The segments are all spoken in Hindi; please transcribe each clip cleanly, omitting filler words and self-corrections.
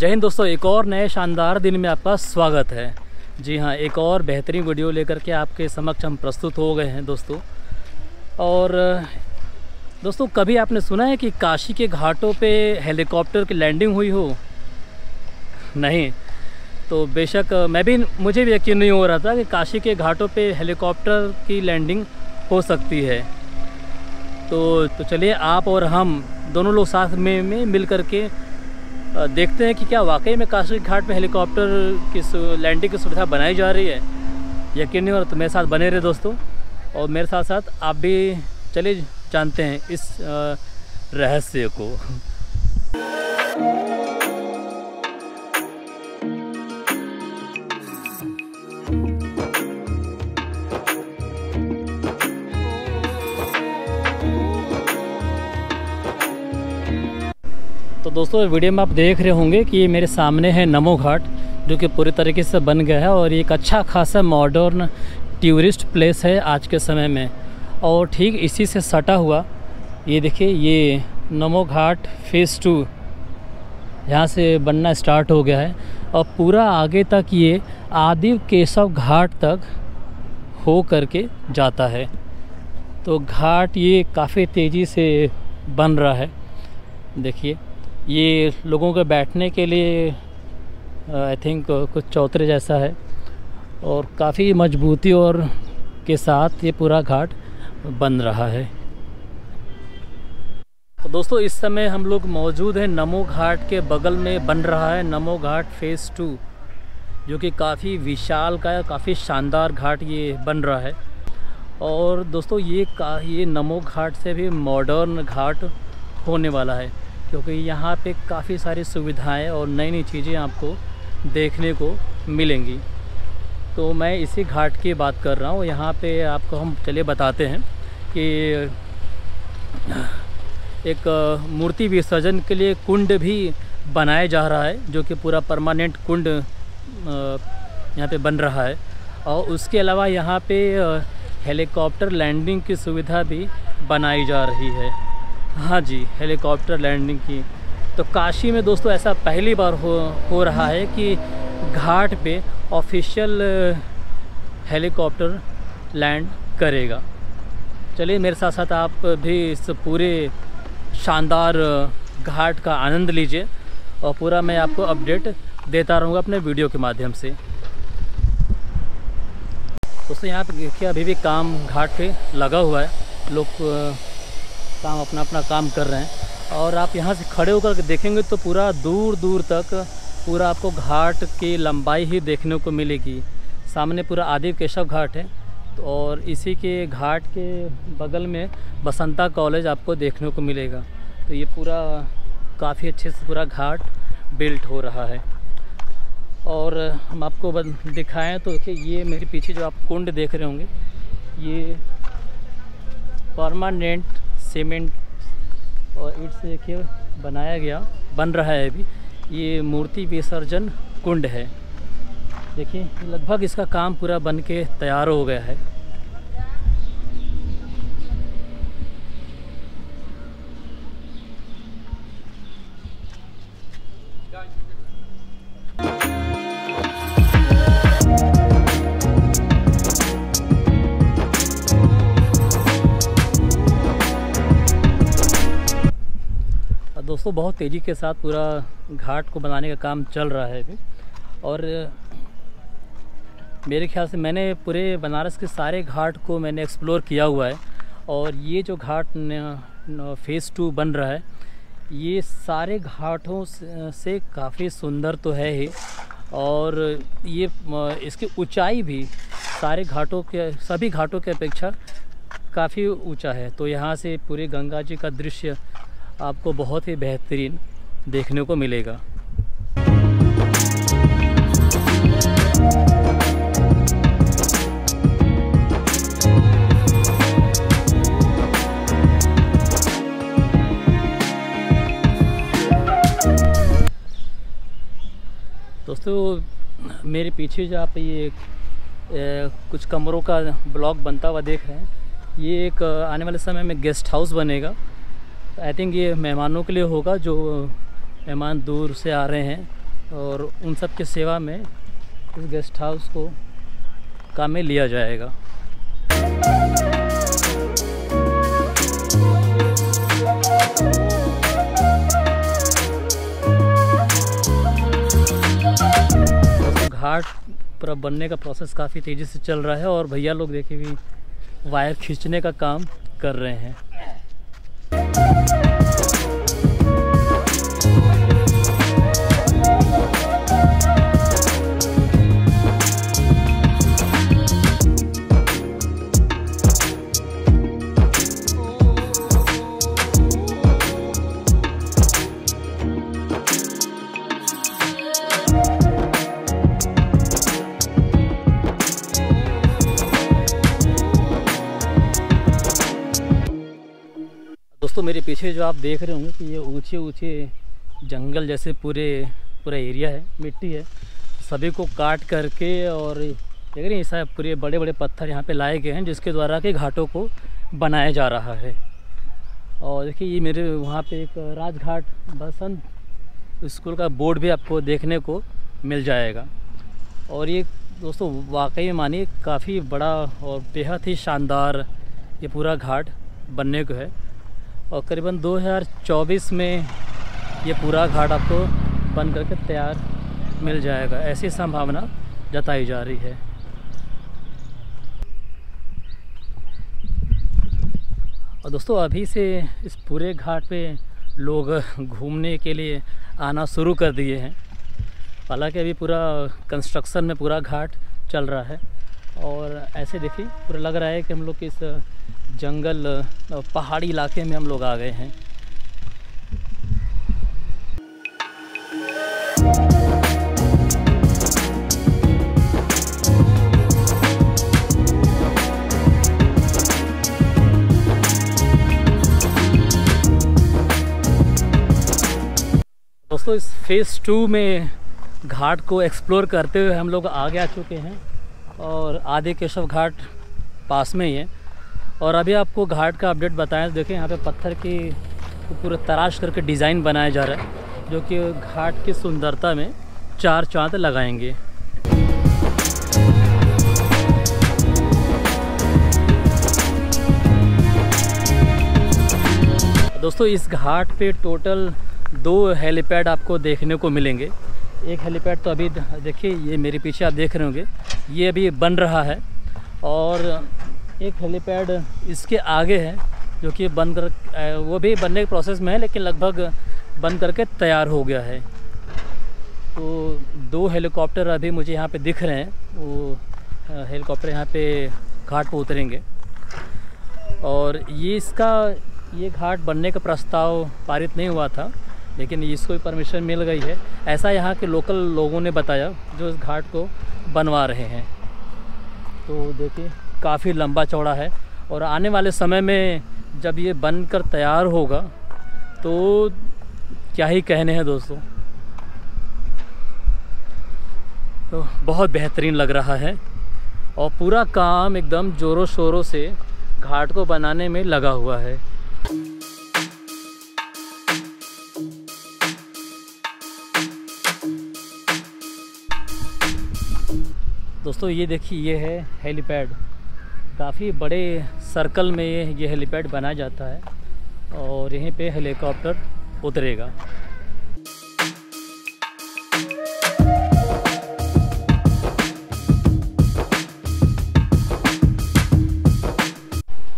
जय हिंद दोस्तों, एक और नए शानदार दिन में आपका स्वागत है। जी हाँ, एक और बेहतरीन वीडियो लेकर के आपके समक्ष हम प्रस्तुत हो गए हैं दोस्तों। और दोस्तों, कभी आपने सुना है कि काशी के घाटों पे हेलीकॉप्टर की लैंडिंग हुई हो? नहीं तो बेशक मुझे भी यकीन नहीं हो रहा था कि काशी के घाटों पे हेलीकॉप्टर की लैंडिंग हो सकती है। तो चलिए आप और हम दोनों लोग साथ में मिल करके देखते हैं कि क्या वाकई में काशी घाट में हेलीकॉप्टर की लैंडिंग की सुविधा बनाई जा रही है। यकीन नहीं हो रहा तो मेरे साथ बने रहे दोस्तों, और मेरे साथ साथ आप भी चले जानते हैं इस रहस्य को। तो दोस्तों, वीडियो में आप देख रहे होंगे कि मेरे सामने है नमो घाट, जो कि पूरी तरीके से बन गया है और एक अच्छा खासा मॉडर्न टूरिस्ट प्लेस है आज के समय में। और ठीक इसी से सटा हुआ ये देखिए, ये नमो घाट फेज़ 2 यहाँ से बनना स्टार्ट हो गया है और पूरा आगे तक ये आदिकेशव घाट तक हो करके जाता है। तो घाट ये काफ़ी तेज़ी से बन रहा है। देखिए, ये लोगों के बैठने के लिए आई थिंक कुछ चौतरे जैसा है और काफ़ी मजबूती और के साथ ये पूरा घाट बन रहा है। तो दोस्तों, इस समय हम लोग मौजूद हैं नमो घाट के बगल में बन रहा है नमो घाट फेज़ 2, जो कि काफ़ी विशाल का काफ़ी शानदार घाट ये बन रहा है। और दोस्तों, ये नमो घाट से भी मॉडर्न घाट होने वाला है, क्योंकि यहाँ पे काफ़ी सारी सुविधाएं और नई नई चीज़ें आपको देखने को मिलेंगी। तो मैं इसी घाट की बात कर रहा हूँ। यहाँ पे आपको हम चले बताते हैं कि एक मूर्ति विसर्जन के लिए कुंड भी बनाया जा रहा है, जो कि पूरा परमानेंट कुंड यहाँ पे बन रहा है। और उसके अलावा यहाँ पे हेलीकॉप्टर लैंडिंग की सुविधा भी बनाई जा रही है। हाँ जी, हेलीकॉप्टर लैंडिंग की। तो काशी में दोस्तों ऐसा पहली बार हो रहा है कि घाट पे ऑफिशियल हेलीकॉप्टर लैंड करेगा। चलिए, मेरे साथ साथ आप भी इस पूरे शानदार घाट का आनंद लीजिए और पूरा मैं आपको अपडेट देता रहूँगा अपने वीडियो के माध्यम से। दोस्तों, यहाँ पे अभी भी काम घाट पे लगा हुआ है, लोग काम अपना काम कर रहे हैं। और आप यहाँ से खड़े होकर के देखेंगे तो पूरा दूर दूर तक पूरा आपको घाट की लंबाई ही देखने को मिलेगी। सामने पूरा आदिकेशव घाट है और इसी के घाट के बगल में बसंता कॉलेज आपको देखने को मिलेगा। तो ये पूरा काफ़ी अच्छे से पूरा घाट बिल्ट हो रहा है। और हम आपको दिखाएँ तो ये मेरे पीछे जो आप कुंड देख रहे होंगे, ये परमानेंट सीमेंट और ईंट से देखिए बनाया गया बन रहा है। अभी ये मूर्ति विसर्जन कुंड है। देखिए, लगभग इसका काम पूरा बन के तैयार हो गया है। दोस्तों, बहुत तेज़ी के साथ पूरा घाट को बनाने का काम चल रहा है अभी। और मेरे ख्याल से मैंने पूरे बनारस के सारे घाट को मैंने एक्सप्लोर किया हुआ है। और ये जो घाट फेज़ 2 बन रहा है, ये सारे घाटों से काफ़ी सुंदर तो है ही, और ये इसकी ऊंचाई भी सारे घाटों के सभी घाटों की अपेक्षा काफ़ी ऊंचा है। तो यहाँ से पूरे गंगा जी का दृश्य आपको बहुत ही बेहतरीन देखने को मिलेगा। दोस्तों, मेरे पीछे जो आप ये कुछ कमरों का ब्लॉक बनता हुआ देख रहे हैं, ये एक आने वाले समय में गेस्ट हाउस बनेगा। आई थिंक ये मेहमानों के लिए होगा, जो मेहमान दूर से आ रहे हैं और उन सब के सेवा में इस गेस्ट हाउस को काम में लिया जाएगा। घाट पूरा बनने का प्रोसेस काफ़ी तेज़ी से चल रहा है और भैया लोग देखे भी वायर खींचने का काम कर रहे हैं। दोस्तों मेरे पीछे जो आप देख रहे होंगे कि ये ऊंचे ऊंचे जंगल जैसे पूरा एरिया है, मिट्टी है, सभी को काट करके और देख रहे हैं सब पूरे बड़े बड़े पत्थर यहाँ पे लाए गए हैं जिसके द्वारा के घाटों को बनाया जा रहा है। और देखिए ये मेरे वहाँ पे एक राजघाट बसंत स्कूल का बोर्ड भी आपको देखने को मिल जाएगा। और ये दोस्तों वाकई में मानिए काफ़ी बड़ा और बेहद ही शानदार ये पूरा घाट बनने को है और करीबन 2024 में ये पूरा घाट आपको बन करके तैयार मिल जाएगा, ऐसी संभावना जताई जा रही है। और दोस्तों अभी से इस पूरे घाट पे लोग घूमने के लिए आना शुरू कर दिए हैं। हालांकि अभी पूरा कंस्ट्रक्शन में पूरा घाट चल रहा है और ऐसे देखिए पूरा लग रहा है कि हम लोग इस जंगल और पहाड़ी इलाके में हम लोग आ गए हैं। दोस्तों इस फेज़ 2 में घाट को एक्सप्लोर करते हुए हम लोग आगे आ चुके हैं और आदिकेशव घाट पास में ही है। और अभी आपको घाट का अपडेट बताएं तो देखें यहाँ पे पत्थर की पूरा तराश करके डिज़ाइन बनाया जा रहा है जो कि घाट की सुंदरता में 4 चांद लगाएंगे। दोस्तों इस घाट पे टोटल 2 हेलीपैड आपको देखने को मिलेंगे। एक हेलीपैड तो अभी देखिए ये मेरे पीछे आप देख रहे होंगे ये अभी बन रहा है और एक हेलीपैड इसके आगे है जो कि बन कर वो भी बनने के प्रोसेस में है लेकिन लगभग बन करके तैयार हो गया है। तो 2 हेलीकॉप्टर अभी मुझे यहाँ पे दिख रहे हैं, वो हेलीकॉप्टर यहाँ पे घाट पर उतरेंगे। और ये घाट बनने का प्रस्ताव पारित नहीं हुआ था लेकिन इसको भी परमिशन मिल गई है, ऐसा यहाँ के लोकल लोगों ने बताया जो इस घाट को बनवा रहे हैं। तो देखिए काफ़ी लंबा चौड़ा है और आने वाले समय में जब ये बनकर तैयार होगा तो क्या ही कहने हैं दोस्तों। तो बहुत बेहतरीन लग रहा है और पूरा काम एकदम जोरों शोरों से घाट को बनाने में लगा हुआ है। दोस्तों ये देखिए ये है हेलीपैड, काफ़ी बड़े सर्कल में ये हेलीपैड बनाया जाता है और यहीं पे हेलीकॉप्टर उतरेगा।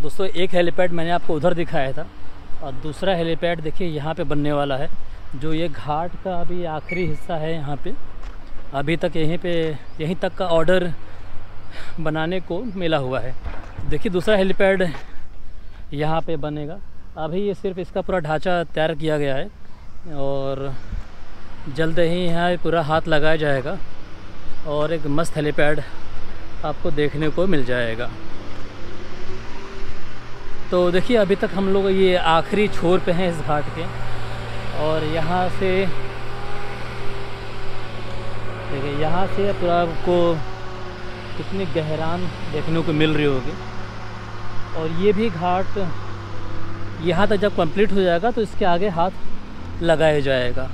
दोस्तों एक हेलीपैड मैंने आपको उधर दिखाया था और दूसरा हेलीपैड देखिए यहाँ पे बनने वाला है जो ये घाट का अभी आखिरी हिस्सा है। यहाँ पे अभी तक यहीं तक का ऑर्डर बनाने को मिला हुआ है। देखिए दूसरा हेलीपैड यहाँ पे बनेगा, अभी ये सिर्फ इसका पूरा ढांचा तैयार किया गया है और जल्द ही यहाँ पूरा हाथ लगाया जाएगा और एक मस्त हेलीपैड आपको देखने को मिल जाएगा। तो देखिए अभी तक हम लोग ये आखिरी छोर पे हैं इस घाट के और यहाँ से पूरा आपको कितनी गहराई देखने को मिल रही होगी। और ये भी घाट यहाँ तक जब कंप्लीट हो जाएगा तो इसके आगे हाथ लगाया जाएगा।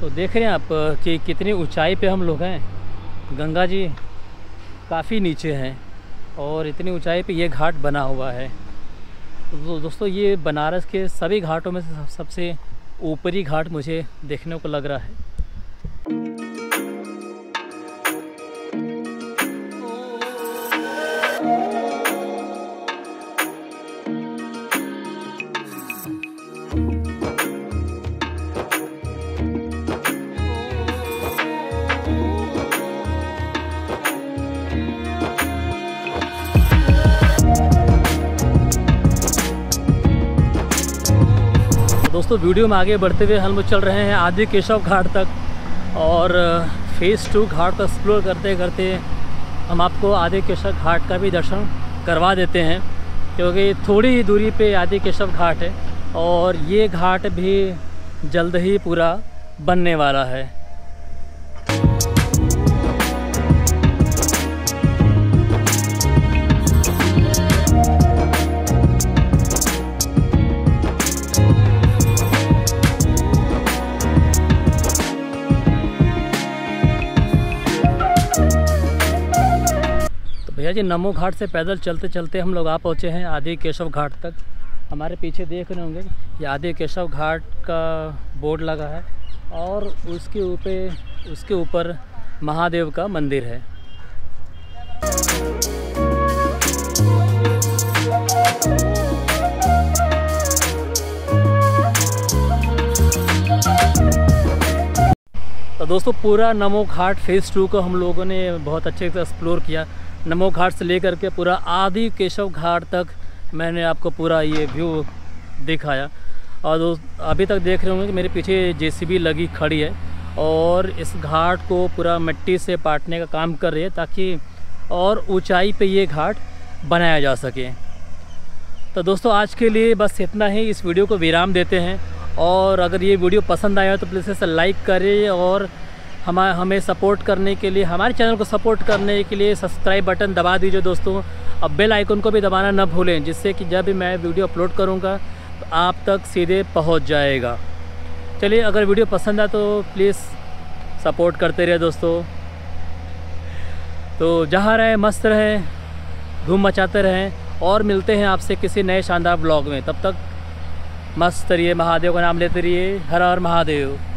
तो देख रहे हैं आप कि कितनी ऊंचाई पे हम लोग हैं। गंगा जी काफ़ी नीचे हैं और इतनी ऊंचाई पे ये घाट बना हुआ है। तो दोस्तों ये बनारस के सभी घाटों में से सबसे ऊपरी घाट मुझे देखने को लग रहा है। दोस्तों वीडियो में आगे बढ़ते हुए हम लोग चल रहे हैं आदिकेशव घाट तक और फेज़ 2 घाट को एक्सप्लोर करते करते हम आपको आदिकेशव घाट का भी दर्शन करवा देते हैं, क्योंकि थोड़ी ही दूरी पे आदिकेशव घाट है और ये घाट भी जल्द ही पूरा बनने वाला है। भैया जी नमो घाट से पैदल चलते चलते हम लोग आ पहुँचे हैं आदिकेशव घाट तक। हमारे पीछे देख रहे होंगे ये आदिकेशव घाट का बोर्ड लगा है और उसके ऊपर महादेव का मंदिर है। तो दोस्तों पूरा नमो घाट फेज़ 2 को हम लोगों ने बहुत अच्छे से एक्सप्लोर किया। नमो घाट से लेकर के पूरा आदिकेशव घाट तक मैंने आपको पूरा ये व्यू दिखाया। और दोस्त अभी तक देख रहे होंगे कि मेरे पीछे जेसीबी लगी खड़ी है और इस घाट को पूरा मिट्टी से पाटने का काम कर रही है ताकि और ऊंचाई पे ये घाट बनाया जा सके। तो दोस्तों आज के लिए बस इतना ही, इस वीडियो को विराम देते हैं। और अगर ये वीडियो पसंद आया तो प्लीज़ इसे लाइक करें और हमें सपोर्ट करने के लिए, हमारे चैनल को सपोर्ट करने के लिए सब्सक्राइब बटन दबा दीजिए दोस्तों। अब बेल आइकन को भी दबाना न भूलें, जिससे कि जब भी मैं वीडियो अपलोड करूंगा तो आप तक सीधे पहुंच जाएगा। चलिए अगर वीडियो पसंद आए तो प्लीज़ सपोर्ट करते रहे दोस्तों। तो जहाँ रहें मस्त रहें, धूम मचाते रहें और मिलते हैं आपसे किसी नए शानदार ब्लॉग में। तब तक मस्त रहिए, महादेव का नाम लेते रहिए। हर हर महादेव।